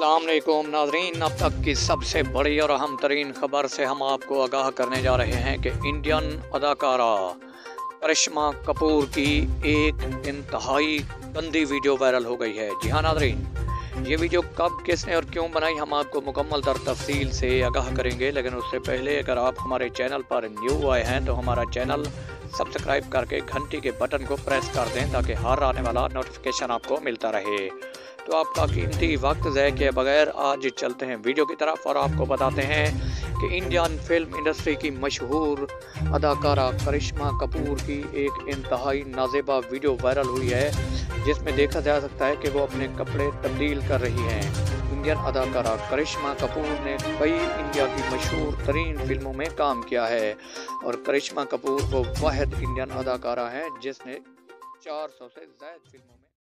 अस्सलाम वालेकुम नाज़रीन, अब तक की सबसे बड़ी और अहम तरीन खबर से हम आपको आगाह करने जा रहे हैं कि इंडियन अदाकारा करिश्मा कपूर की एक इंतहाई गंदी वीडियो वायरल हो गई है। जी हाँ नाज़रीन, ये वीडियो कब, किसने और क्यों बनाई हम आपको मुकम्मल तर तफसील से आगाह करेंगे, लेकिन उससे पहले अगर आप हमारे चैनल पर न्यू आए हैं तो हमारा चैनल सब्सक्राइब करके घंटी के बटन को प्रेस कर दें ताकि हर आने वाला नोटिफिकेशन आपको मिलता रहे। तो आपका कीमती वक्त ज़ाया किए बगैर आज चलते हैं वीडियो की तरफ और आपको बताते हैं कि इंडियन फिल्म इंडस्ट्री की मशहूर अदाकारा करिश्मा कपूर की एक इंतहाई नाजेबा वीडियो वायरल हुई है, जिसमें देखा जा सकता है कि वो अपने कपड़े तब्दील कर रही हैं। इंडियन अदाकारा करिश्मा कपूर ने कई इंडिया की मशहूर तरीन फिल्मों में काम किया है और करिश्मा कपूर वो वाहिद इंडियन अदाकारा हैं जिसने 400 से ज़ायद फिल्मों